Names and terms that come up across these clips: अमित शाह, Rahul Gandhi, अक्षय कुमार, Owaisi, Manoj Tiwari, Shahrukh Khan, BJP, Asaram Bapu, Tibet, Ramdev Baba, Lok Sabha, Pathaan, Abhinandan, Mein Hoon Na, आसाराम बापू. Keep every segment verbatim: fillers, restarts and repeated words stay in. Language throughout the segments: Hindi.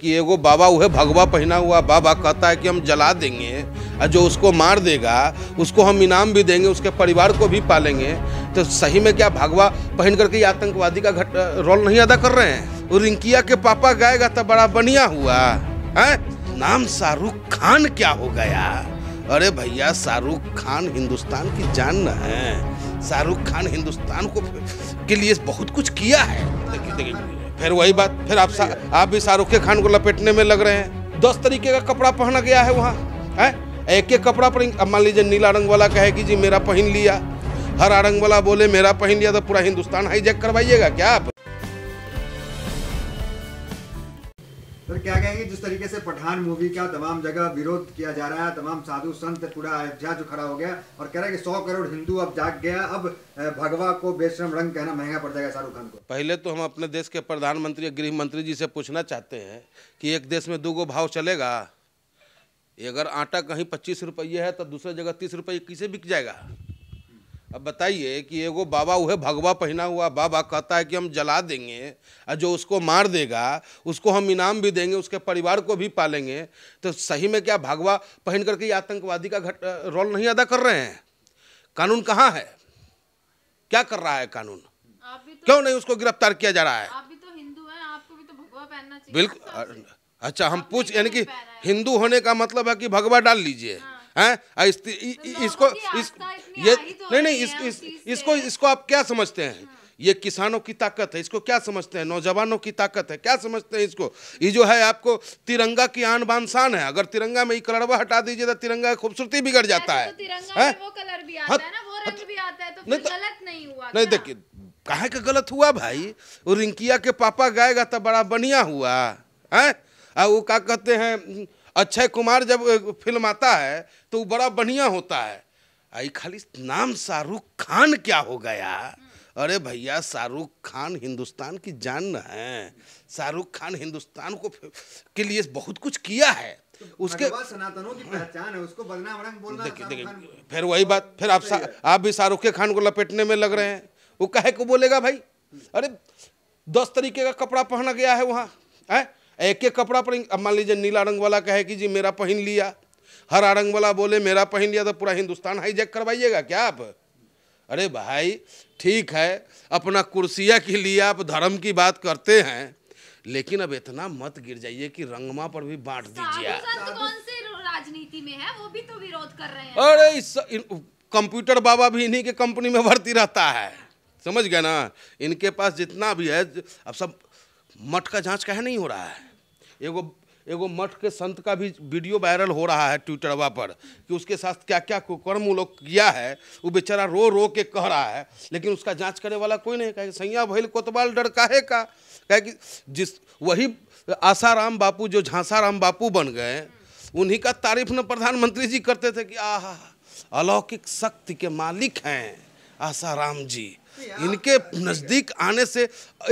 कि एगो बाबा वह भगवा पहना हुआ बाबा कहता है कि हम जला देंगे और जो उसको मार देगा उसको हम इनाम भी देंगे, उसके परिवार को भी पालेंगे। तो सही में क्या भगवा पहन करके आतंकवादी का घट रोल नहीं अदा कर रहे हैं? और रिंकिया के पापा गाएगा तो बड़ा बढ़िया हुआ है, नाम शाहरुख खान क्या हो गया? अरे भैया, शाहरुख खान हिंदुस्तान की जान है। शाहरुख खान हिंदुस्तान को के लिए बहुत कुछ किया है। देखिए देखिए फिर वही बात, फिर आप आप भी शाहरुख खान को लपेटने में लग रहे हैं। दस तरीके का कपड़ा पहना गया है वहाँ, है एक एक कपड़ा पर। अब मान लीजिए नीला रंग वाला कहे कि जी मेरा पहन लिया, हरा रंग वाला बोले मेरा पहन लिया, तो पूरा हिंदुस्तान हाईजैक करवाइएगा क्या आप? सर क्या कहेंगे जिस तरीके से पठान मूवी का तमाम जगह विरोध किया जा रहा है, तमाम साधु संत पूरा अयोध्या जो खड़ा हो गया और कह रहा है कि सौ करोड़ हिंदू अब जाग गया, अब भगवा को बेशरम रंग कहना महंगा पड़ जाएगा शाहरुख खान को। पहले तो हम अपने देश के प्रधानमंत्री गृह मंत्री जी से पूछना चाहते हैं कि एक देश में दो गो भाव चलेगा? अगर आटा कहीं पच्चीस रुपये है तो दूसरे जगह तीस रुपये किसे बिक जाएगा? अब बताइए कि एगो बाबा वह भगवा पहना हुआ बाबा कहता है कि हम जला देंगे और जो उसको मार देगा उसको हम इनाम भी देंगे, उसके परिवार को भी पालेंगे। तो सही में क्या भगवा पहन करके आतंकवादी का घट रोल नहीं अदा कर रहे हैं? कानून कहाँ है? क्या कर रहा है कानून? आप भी तो क्यों नहीं उसको गिरफ्तार किया जा रहा है? आप भी तो हिंदू हैं, आपको भी तो भगवा पहनना चाहिए। बिल्कुल, अच्छा हम पूछ, यानी कि हिंदू होने का मतलब है कि भगवा डाल लीजिए हैं? इसको इस ये नहीं नहीं इस, इस, इसको इसको आप क्या समझते हैं? ये किसानों की ताकत है, इसको क्या समझते हैं? नौजवानों की ताकत है, क्या समझते हैं इसको? ये जो है आपको तिरंगा की आन बान शान है। अगर तिरंगा में ये कलरवा हटा दीजिए तो तिरंगा की खूबसूरती बिगड़ जाता है। नहीं देखिए काहे का गलत हुआ भाई, वो रिंकिया के पापा गाएगा तो बड़ा बढ़िया हुआ है। वो क्या कहते हैं, अक्षय कुमार जब फिल्म आता है तो वो बड़ा बढ़िया होता है। आई खाली नाम शाहरुख खान क्या हो गया? अरे भैया, शाहरुख खान हिंदुस्तान की जान है। शाहरुख खान हिंदुस्तान को के लिए बहुत कुछ किया है। उसके सनातनों की पहचान है, उसको बदनाम रंग बोलना। देखिए देखिए फिर वही बात, फिर आप आप भी शाहरुख खान को लपेटने में लग रहे हैं। वो काहे को बोलेगा भाई? अरे दस तरीके का कपड़ा पहना गया है वहाँ, है एक एक कपड़ा पर। अब मान लीजिए नीला रंग वाला कहे कि जी मेरा पहन लिया, हरा रंग वाला बोले मेरा पहन लिया, तो पूरा हिंदुस्तान हाईजैक करवाइएगा क्या आप? अरे भाई ठीक है, अपना कुर्सिया के लिए आप धर्म की बात करते हैं, लेकिन अब इतना मत गिर जाइए कि रंगमा पर भी बांट दीजिए। कौन से राजनीति में है वो भी तो विरोध कर रहे हैं। अरे इस कंप्यूटर बाबा भी इन्हीं के कंपनी में भर्ती रहता है, समझ गए ना? इनके पास जितना भी है अब सब मठ का जांच काहे नहीं हो रहा है? एगो एगो मठ के संत का भी वीडियो वायरल हो रहा है ट्विटरवा पर कि उसके साथ क्या क्या कुकर्म लोग किया है। वो बेचारा रो रो के कह रहा है, लेकिन उसका जांच करने वाला कोई नहीं। कहे सैया भैल कोतवाल डर काहे का? कहे कि जिस वही आसाराम बापू जो झांसाराम बापू बन गए, उन्हीं का तारीफ न प्रधानमंत्री जी करते थे कि आह अलौकिक शक्ति के मालिक हैं आसाराम जी। इनके नज़दीक आने से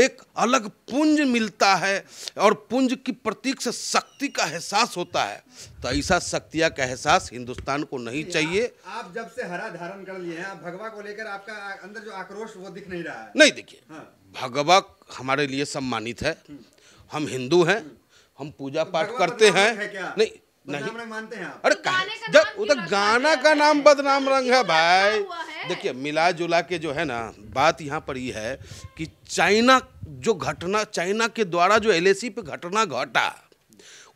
एक अलग पुंज मिलता है और पुंज की प्रतीक से शक्ति का एहसास होता है। तो ऐसा शक्तिया का एहसास हिंदुस्तान को नहीं चाहिए। आप जब से हरा धारण कर लिए हैं, भगवा को लेकर आपका अंदर जो आक्रोश वो दिख नहीं रहा है? नहीं देखिए हाँ। भगवा हमारे लिए सम्मानित है, हम हिंदू हैं, हम पूजा तो पाठ करते हैं है नहीं नहीं मानते हैं आप? अरे जब वो तो गाना का नाम बदनाम रंग है भाई। देखिए मिला जुला के जो है ना बात यहाँ पर ये है कि चाइना जो घटना चाइना के द्वारा जो एलएसी पे घटना घटा,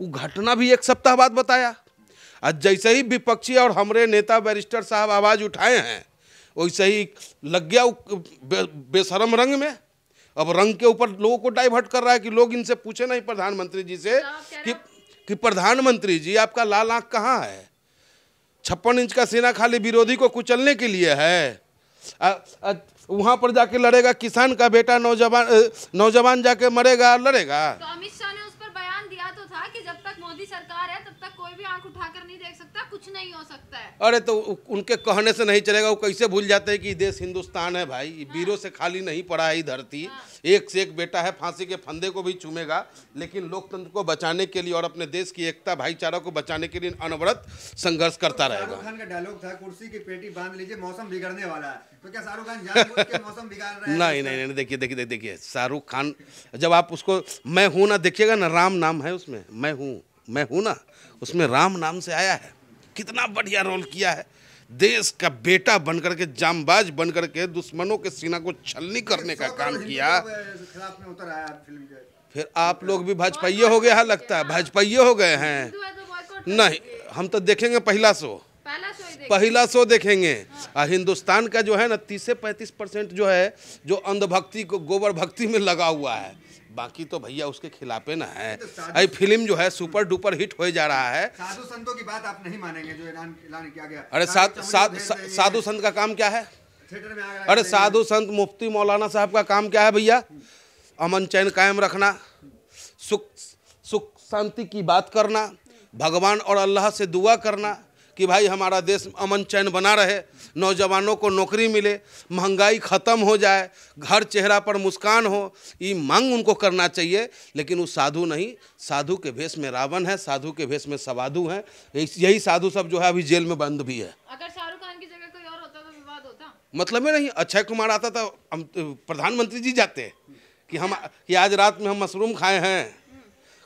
वो घटना भी एक सप्ताह बाद बताया। आज जैसे ही विपक्षी और हमारे नेता बैरिस्टर साहब आवाज उठाए हैं, वैसे ही लग गया बे, बेशरम रंग में। अब रंग के ऊपर लोगों को डाइवर्ट कर रहा है कि लोग इनसे पूछे नहीं प्रधानमंत्री जी से कि कि प्रधानमंत्री जी आपका लाल आँख कहाँ है? छप्पन इंच का सेना खाली विरोधी को कुचलने के लिए है। वहाँ पर जाके लड़ेगा किसान का बेटा, नौजवान नौजवान जाके मरेगा, लड़ेगा। तो अमित शाह ने उस पर बयान दिया तो था कि जब तक मोदी सरकार है तब तक कोई भी आंख उठाकर नहीं देख सकता, कुछ नहीं हो सकता है। अरे तो उनके कहने से नहीं चलेगा, वो कैसे भूल जाते हैं कि देश हिंदुस्तान है भाई, हाँ। वीरों से खाली नहीं पड़ा है धरती, हाँ। एक से एक बेटा है, फांसी के फंदे को भी चूमेगा, लेकिन लोकतंत्र को बचाने के लिए और अपने देश की एकता भाईचारा को बचाने के लिए अनवरत संघर्ष करता रहेगा। शाहरुख खान का डायलॉग था, कुर्सी की पेटी बांध लीजिए मौसम बिगड़ने वाला है, तो क्या शाहरुख खान जानबूझ के मौसम बिगाड़ रहा है? नहीं नहीं नहीं, देखिए देखिए देखिए शाहरुख खान, जब आप उसको मैं हूँ ना देखिएगा ना, राम नाम है उसमें, मैं हूँ मैं हूँ ना, उसमें राम नाम से आया है, कितना बढ़िया रोल किया है। देश का बेटा बनकर के, जामबाज बनकर के दुश्मनों के सीना को छलनी करने का काम किया। फिर आप लोग भी भाजपाई हो गया है लगता है, भाजपाई हो गए हैं। नहीं, हम तो देखेंगे पहला शो, पहला शो देखेंगे। हाँ। हिंदुस्तान का जो है ना तीस से पैंतीस परसेंट जो है जो अंधभक्ति को गोबर भक्ति में लगा हुआ है, बाकी तो भैया उसके खिलाफे ना है। अरे तो फिल्म जो है सुपर डुपर हिट हो जा रहा है। साधु संतों की बात आप नहीं मानेंगे जो ऐलान ऐलान किया गया। अरे साधु संत का काम क्या है? थिएटर में आ गया। अरे साधु संत मुफ्ती मौलाना साहब का काम क्या है भैया? अमन चैन कायम रखना, सुख सुख शांति की बात करना, भगवान और अल्लाह से दुआ करना कि भाई हमारा देश अमन चैन बना रहे, नौजवानों को नौकरी मिले, महंगाई ख़त्म हो जाए, हर चेहरा पर मुस्कान हो, ये मांग उनको करना चाहिए। लेकिन वो साधु नहीं, साधु के भेष में रावण है, साधु के भेष में सवाधु हैं, यही साधु सब जो है अभी जेल में बंद भी है। अगर शाहरुख खान की जगह कोई और होता तो विवाद होता, मतलब ही नहीं। अक्षय कुमार आता था, हम प्रधानमंत्री जी जाते कि हम कि आज रात में हम मशरूम खाए हैं,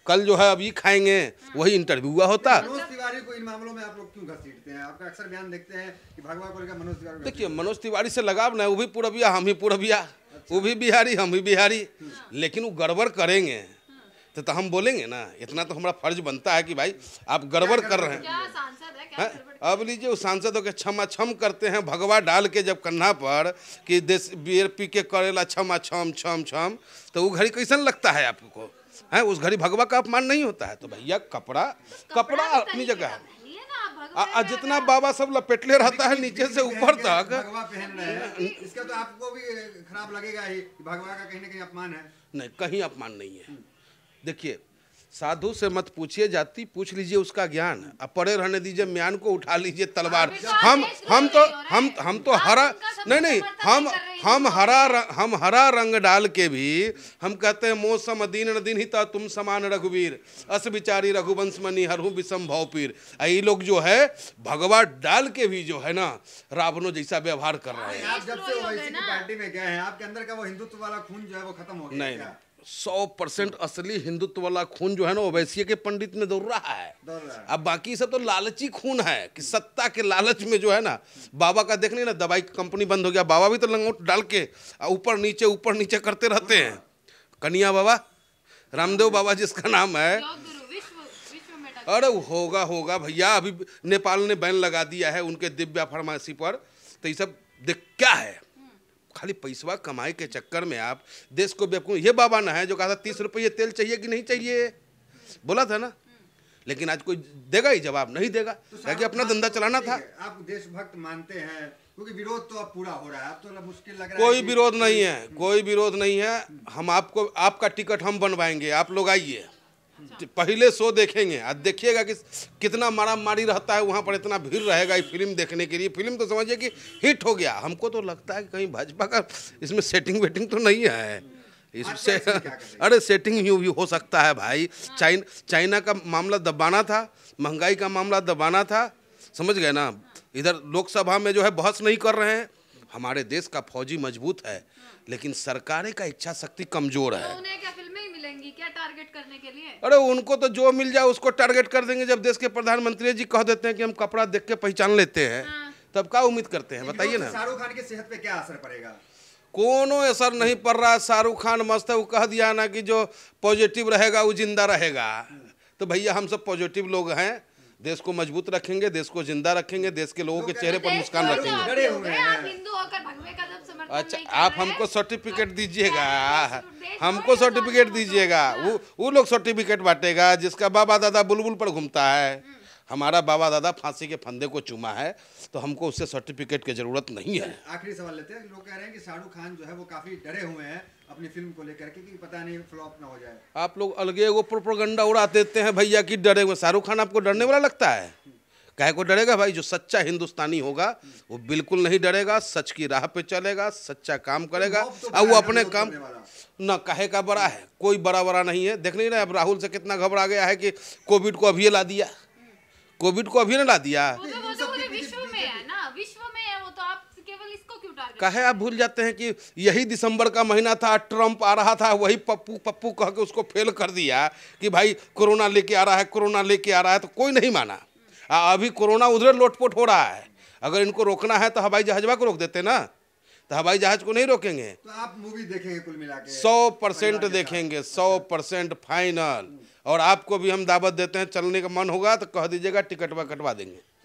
कल जो है अभी खाएंगे, हाँ। वही इंटरव्यू हुआ होता। मनोज तिवारी को इन मामलों में आप लोग क्यों घसीटते हैं? आपका अक्सर बयान देखते हैं कि भागवा को लेकर मनोज तिवारी। देखिए मनोज तिवारी से लगाव ना, वो भी पूरबिया हम ही पूरबिया, अच्छा। वो भी बिहारी हम भी बिहारी, हाँ। लेकिन वो गड़बड़ करेंगे, हाँ। तो हम बोलेंगे ना, इतना तो हमारा फर्ज बनता है कि भाई आप गड़बड़ कर रहे हैं। अब लीजिए उस सांसदों के क्षमा क्षम करते हैं भगवा डाल के जब कन्हा पर कि देश बीजेपी के करेला क्षमा क्षम क्षम क्षम, तो वो घड़ी कैसा लगता है आपको? है उस घड़ी भगवा का अपमान नहीं होता है? तो भैया कपड़ा कपड़ा अपनी जगह है, आ, जितना बाबा सब लपेटले रहता है नीचे से ऊपर तक, इसका तो आपको भी खराब लगेगा ही, भगवा का कहीं ना कहीं अपमान है। नहीं, कहीं अपमान नहीं है। देखिए साधु से मत पूछिए जाति, पूछ लीजिए उसका ज्ञान, अब पड़े रहने दीजिए म्यान को, उठा लीजिए तलवार। हम हम तो हम हम तो हरा नहीं नहीं हम हम हरा हम हरा रंग डाल के भी हम कहते हैं मौसम दीन न दीन ही ता तुम समान रघुवीर अस विचारी रघुवंश मनी हरहु विषम भाव पीर। ये लोग जो है भगवा डाल के भी जो है ना रावणों जैसा व्यवहार कर रहे हैं। आप जब से ओवैसी की पार्टी में गए हैं आपके अंदर का वो हिंदुत्व वाला खून जो है वो खत्म हो गया? नहीं, सौ परसेंट असली हिंदुत्व वाला खून जो है ना ओवैसी के पंडित में दौड़ रहा है। अब बाकी सब तो लालची खून है कि सत्ता के लालच में जो है ना, बाबा का देखने ना दवाई कंपनी बंद हो गया, बाबा भी तो लंगोट डाल के ऊपर नीचे ऊपर नीचे करते रहते हैं। कन्हैया बाबा, रामदेव बाबा जिसका नाम है, अरे होगा होगा भैया, अभी नेपाल ने बैन लगा दिया है उनके दिव्या फार्मेसी पर। तो ये सब देख क्या है, खाली पैसा कमाई के चक्कर में आप देश को बेवकूफ़। ये बाबा ना है जो कहा था तीस रुपये तेल चाहिए कि नहीं चाहिए, बोला था ना, लेकिन आज कोई देगा ही जवाब? नहीं देगा, ताकि अपना धंधा चलाना था। आप देशभक्त मानते हैं क्योंकि विरोध तो अब पूरा हो रहा है, अब तो मुश्किल लग रहा है। कोई विरोध नहीं है, कोई विरोध नहीं है। हम आपको आपका टिकट हम बनवाएंगे, आप लोग आइए, पहले शो देखेंगे। आज देखिएगा कि कितना मारा मारी रहता है वहाँ पर, इतना भीड़ रहेगा ये फिल्म देखने के लिए। फिल्म तो समझिए कि हिट हो गया। हमको तो लगता है कि कहीं भाजपा का इसमें सेटिंग वेटिंग तो नहीं है इससे। अरे सेटिंग यूँ भी हो सकता है भाई। चाइन चाइना का मामला दबाना था, महंगाई का मामला दबाना था, समझ गए ना। इधर लोकसभा में जो है बहस नहीं कर रहे हैं। हमारे देश का फौजी मजबूत है, लेकिन सरकारें का इच्छा शक्ति कमजोर है। क्या टारगेट करने के लिए? अरे उनको तो जो मिल जाए उसको टारगेट कर देंगे। जब देश के प्रधानमंत्री जी कह देते हैं कि हम कपड़ा देख के पहचान लेते हैं, हाँ। तब क्या उम्मीद करते हैं, बताइए ना। शाहरुख खान की सेहत पे क्या असर पड़ेगा? कोनो असर नहीं पड़ रहा है। शाहरुख खान मस्त है, वो कह दिया ना कि जो पॉजिटिव रहेगा वो जिंदा रहेगा। तो भैया हम सब पॉजिटिव लोग हैं, देश को मजबूत रखेंगे, देश को जिंदा रखेंगे, देश के लोगों के चेहरे पर मुस्कान रखेंगे। अच्छा, आप हमको सर्टिफिकेट दीजिएगा, हमको सर्टिफिकेट दीजिएगा। वो वो लोग सर्टिफिकेट बांटेगा जिसका बाबा दादा बुलबुल पर घूमता है। हमारा बाबा दादा फांसी के फंदे को चूमा है तो हमको उससे सर्टिफिकेट की जरूरत नहीं है। आखिरी सवाल लेते हैं, लोग कह रहे हैं कि शाहरुख खान जो है वो काफी डरे हुए हैं अपनी फिल्म को लेकर के कि पता नहीं फ्लॉप ना हो जाए। आप लोग अलगे वो प्रोपोगंडा उड़ा देते हैं भैया कि डरे हुए। शाहरुख खान आपको डरने वाला लगता है? काहे को डरेगा भाई, जो सच्चा हिंदुस्तानी होगा वो बिल्कुल नहीं डरेगा, सच की राह पे चलेगा, सच्चा काम करेगा और वो अपने काम ना। काहे का बड़ा है, कोई बड़ा बड़ा नहीं है। देख नहीं रहे अब राहुल से कितना घबरा गया है कि कोविड को अभी ला दिया, कोविड को अभी ना ला दिया। काहे आप भूल जाते हैं कि यही दिसंबर का महीना था, ट्रम्प आ रहा था, वही पप्पू पप्पू कह के उसको फेल कर दिया कि भाई कोरोना लेके आ रहा है, कोरोना लेके आ रहा है, तो कोई नहीं माना। आ, अभी कोरोना उधर लोटपोट हो रहा है। अगर इनको रोकना है तो हवाई जहाजवा को रोक देते ना, तो हवाई जहाज को नहीं रोकेंगे। तो आप मूवी देखेंगे कुल मिला के सौ परसेंट देखेंगे, सौ परसेंट फाइनल। और आपको भी हम दावत देते हैं, चलने का मन होगा तो कह दीजिएगा, टिकटवा कटवा देंगे।